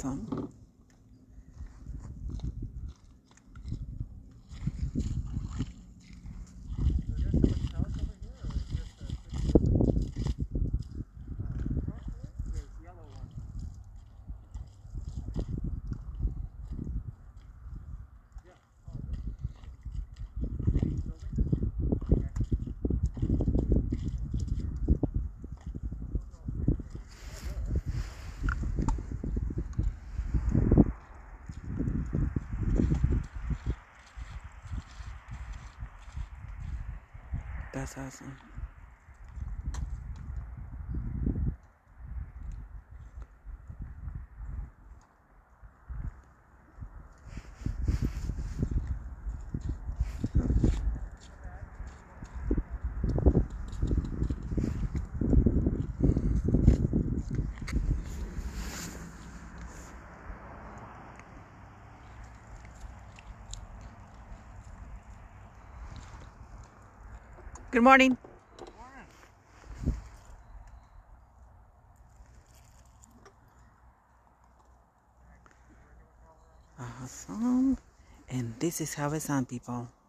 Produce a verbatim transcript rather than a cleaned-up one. some. That's awesome. Good morning. Good morning. Awesome. And this is how it's on, people.